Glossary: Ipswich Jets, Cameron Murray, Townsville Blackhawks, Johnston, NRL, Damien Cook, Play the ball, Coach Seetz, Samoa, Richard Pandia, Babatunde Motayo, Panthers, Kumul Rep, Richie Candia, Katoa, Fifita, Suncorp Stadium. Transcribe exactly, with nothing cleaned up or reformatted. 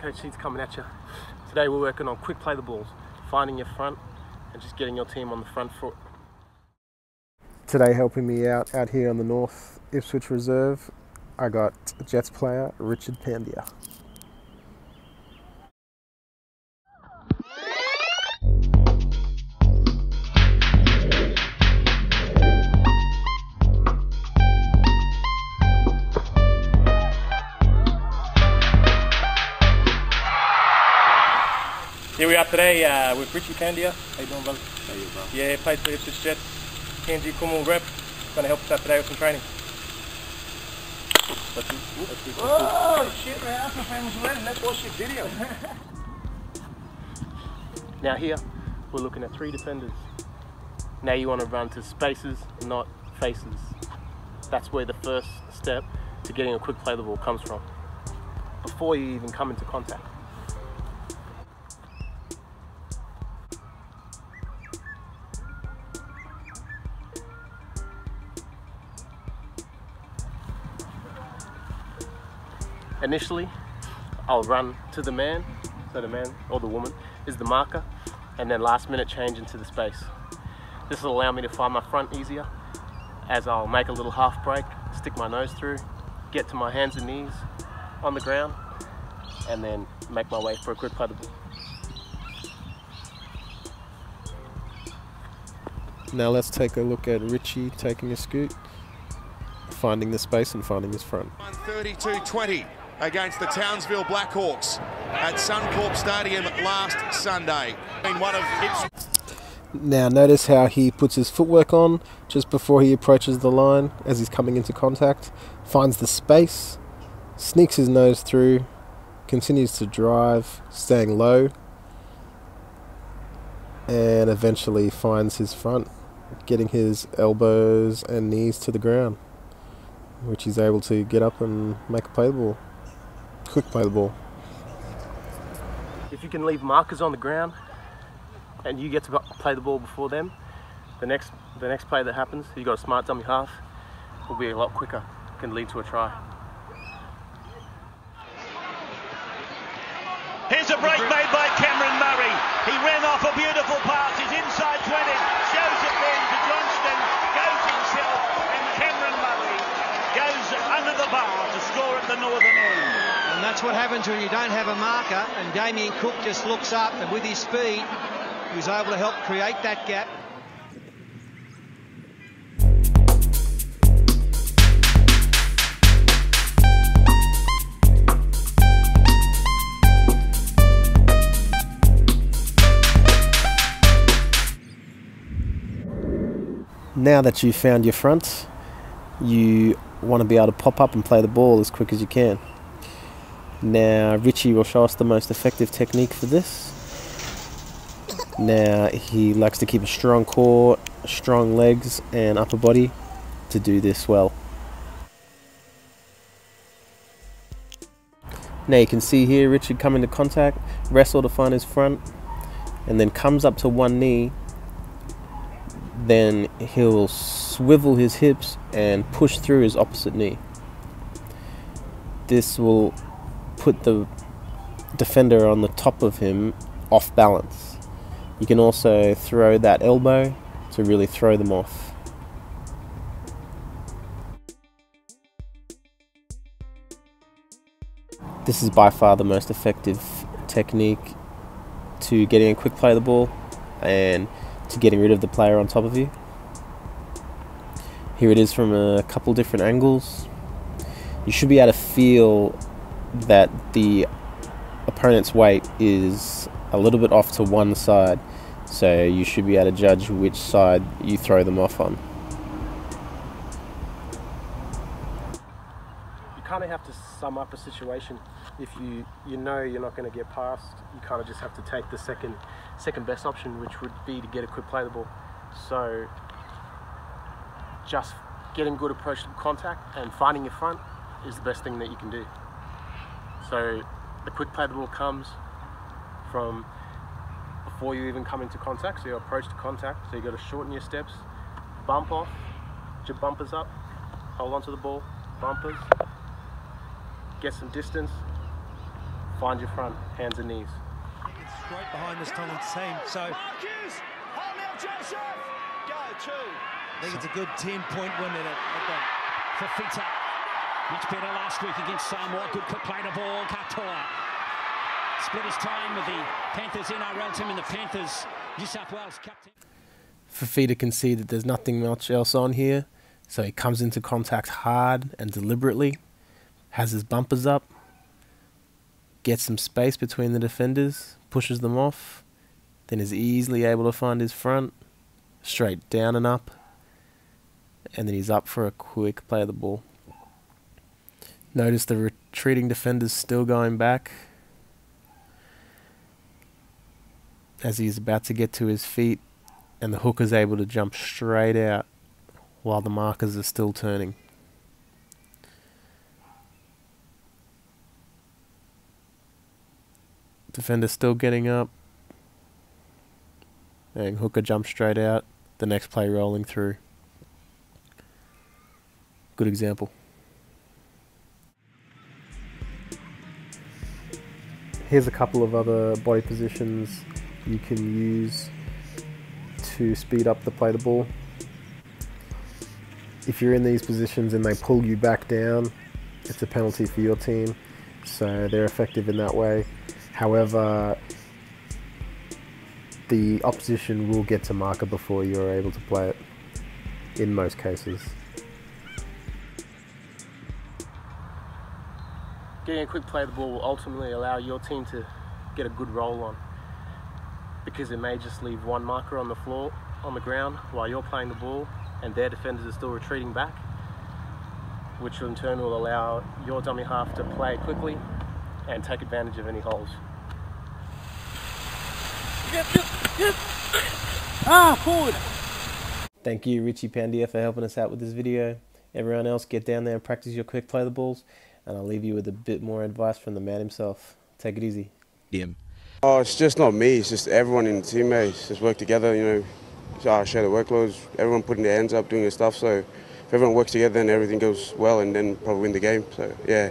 Coach Seetz coming at you. Today we're working on quick play the balls, finding your front and just getting your team on the front foot. Today helping me out out here on the North Ipswich Reserve, I got Jets player Richard Pandia. Here we are today uh, with Richie Candia. How you doing, brother? How you, bro? Yeah, played for the Ipswich Jets. Candy Kumul Rep. Going to help us out today with some training. Let's do, let's do, let's do. Oh shit, man! That's my famous wedding. Let's watch your video. Now here, we're looking at three defenders. Now you want to run to spaces, not faces. That's where the first step to getting a quick play the ball comes from. Before you even come into contact. Initially, I'll run to the man, so the man or the woman is the marker, and then last minute change into the space. This will allow me to find my front easier, as I'll make a little half break, stick my nose through, get to my hands and knees on the ground, and then make my way for a quick play the ball. Now let's take a look at Richie taking a scoot, finding the space and finding his front. thirty-two twenty. Against the Townsville Blackhawks at Suncorp Stadium last Sunday. One of its... Now notice how he puts his footwork on just before he approaches the line as he's coming into contact, finds the space, sneaks his nose through, continues to drive, staying low, and eventually finds his front, getting his elbows and knees to the ground, which he's able to get up and make a play the ball. Quick play the ball. If you can leave markers on the ground and you get to play the ball before them, the next the next play that happens, you've got a smart dummy half, will be a lot quicker, can lead to a try. Here's a break made by Cameron Murray. He ran off a beautiful pass, he's inside twenty, shows it then to Johnston, goes himself, and Cameron Murray goes under the bar to score at the northern end. And that's what happens when you don't have a marker, and Damien Cook just looks up, and with his speed, he was able to help create that gap. Now that you've found your front, you want to be able to pop up and play the ball as quick as you can. Now Richie will show us the most effective technique for this. Now he likes to keep a strong core, strong legs and upper body to do this well. Now you can see here Richard come into contact, wrestle to find his front, and then comes up to one knee. Then he'll swivel his hips and push through his opposite knee. This will put the defender on the top of him off balance. You can also throw that elbow to really throw them off. This is by far the most effective technique to getting a quick play of the ball and to getting rid of the player on top of you. Here it is from a couple different angles. You should be able to feel that the opponent's weight is a little bit off to one side, so you should be able to judge which side you throw them off on. You kind of have to sum up a situation. If you you know you're not going to get past, you kind of just have to take the second second best option, which would be to get a quick play the ball. So just getting good approach to contact and finding your front is the best thing that you can do. So the quick play the ball comes from before you even come into contact, so your approach to contact, so you've got to shorten your steps, bump off, put your bumpers up, hold onto the ball, bumpers, get some distance, find your front, hands and knees. It's straight behind this Tongan team, so... Marcus, hold now, Joseph! Go, two! I think it's a good ten-point win at it. For Fifita, much better last week against Samoa. Good quick play to ball, Katoa. Split his time with the Panthers N R L team and the Panthers New South Wales Cup team. Fifita can see that there's nothing much else on here, so he comes into contact hard and deliberately, has his bumpers up, gets some space between the defenders, pushes them off, then is easily able to find his front, straight down and up, and then he's up for a quick play of the ball. Notice the retreating defenders still going back. As he's about to get to his feet, and the hooker's able to jump straight out while the markers are still turning. Defender still getting up, and hooker jumps straight out, the next play rolling through. Good example. Here's a couple of other body positions you can use to speed up the play to ball. If you're in these positions and they pull you back down, it's a penalty for your team, so they're effective in that way. However, the opposition will get to marker before you're able to play it, in most cases. Getting a quick play of the ball will ultimately allow your team to get a good roll on, because it may just leave one marker on the floor, on the ground, while you're playing the ball and their defenders are still retreating back, which in turn will allow your dummy half to play quickly and take advantage of any holes. Yep, yep, yep. Ah, forward. Thank you, Richie Pandia, for helping us out with this video. Everyone else, get down there and practice your quick play the balls, and I'll leave you with a bit more advice from the man himself. Take it easy. Yeah. Oh, it's just not me, it's just everyone in the teammates. Just work together, you know, share the workloads, everyone putting their hands up, doing their stuff, so if everyone works together, then everything goes well and then probably win the game, so yeah.